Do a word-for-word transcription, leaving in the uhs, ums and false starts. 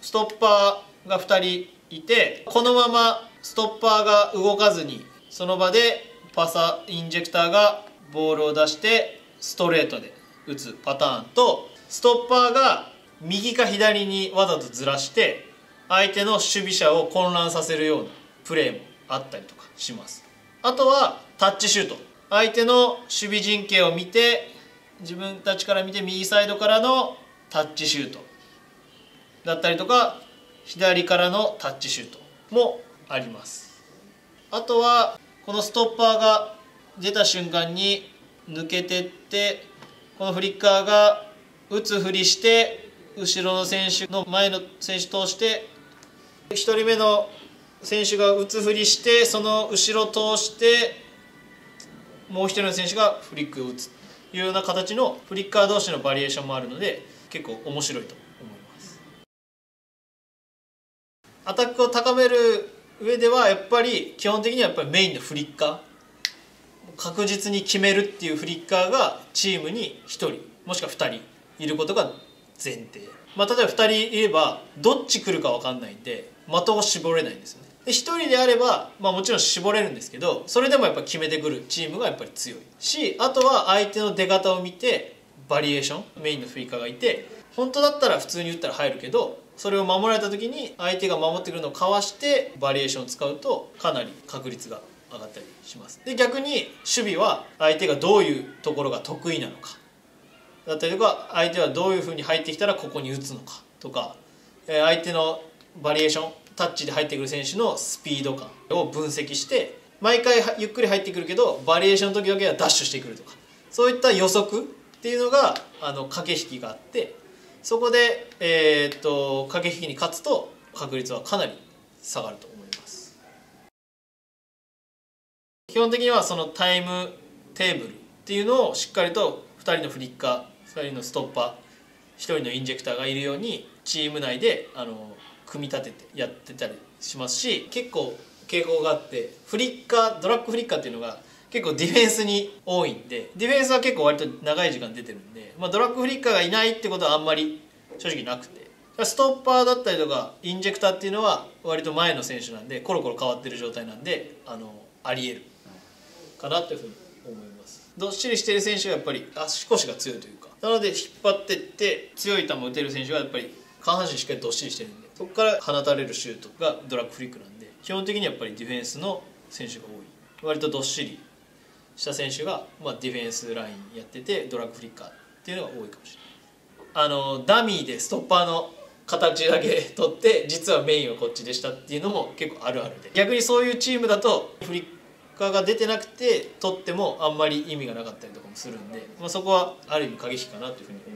ストッパーがふたりいて、このままストッパーが動かずにその場でパサインジェクターがボールを出してストレートで打つパターンと、ストッパーが右か左にわざとずらして相手の守備者を混乱させるようなプレーもあったりとかします。あとはタッチシュート、相手の守備陣形を見て自分たちから見て右サイドからのタッチシュートだったりとか、左からのタッチシュートもあります。あとはこのストッパーが出た瞬間に抜けてって、このフリッカーが打つふりして後ろの選手の前の選手通してひとりめの選手が打つふりして、その後ろ通してもうひとりの選手がフリックを打つというような形のフリッカー同士のバリエーションもあるので、結構面白いと思います。アタックを高める上ではやっぱり基本的にはやっぱりメインのフリッカー、確実に決めるっていうフリッカーがチームにひとりもしくはふたりいることが前提、まあ、例えばふたりいればどっち来るか分かんないんで的を絞れないんですよね。でひとりであれば、まあ、もちろん絞れるんですけど、それでもやっぱ決めてくるチームがやっぱり強いし、あとは相手の出方を見てバリエーション、メインのフリッカーがいて本当だったら普通に打ったら入るけど、それを守られた時に相手が守ってくるのをかわしてバリエーションを使うとかなり確率が上がったりします。で逆に守備は相手がどういうところが得意なのかだったりとか、相手はどういうふうに入ってきたらここに打つのかとか、相手のバリエーション、タッチで入ってくる選手のスピード感を分析して、毎回ゆっくり入ってくるけどバリエーションの時だけはダッシュしてくるとか、そういった予測っていうのがあの駆け引きがあって、そこで、えー、っと駆け引きに勝つと確率はかなり下がると思います。基本的にはそのタイムテーブルっていうのをしっかりとふたりのフリッカー、ふたりのストッパー、ひとりのインジェクターがいるようにチーム内であの組み立ててやってたりしますし、結構傾向があって、フリッカー、ドラッグフリッカーっていうのが結構ディフェンスに多いんで、ディフェンスは結構割と長い時間出てるんで、まあ、ドラッグフリッカーがいないってことはあんまり正直なくて、ストッパーだったりとかインジェクターっていうのは割と前の選手なんでコロコロ変わってる状態なんで、あのありえるかなというふうに思います。どっしりしてる選手はやっぱり足腰が強いというか、なので引っ張ってって強い球を打てる選手はやっぱり下半身しっかりどっしりしてるんで、そこから放たれるシュートがドラッグフリックなんで、基本的にやっぱりディフェンスの選手が多い、割とどっしりした選手が、まあ、ディフェンスラインやっててドラッグフリッカーっていうのが多いかもしれない。あのダミーでストッパーの形だけ取って実はメインはこっちでしたっていうのも結構あるあるで、逆にそういうチームだとフリックが出てなくて取ってもあんまり意味がなかったりとかもするんで、まあ、そこはある意味過激かなというふうに思います。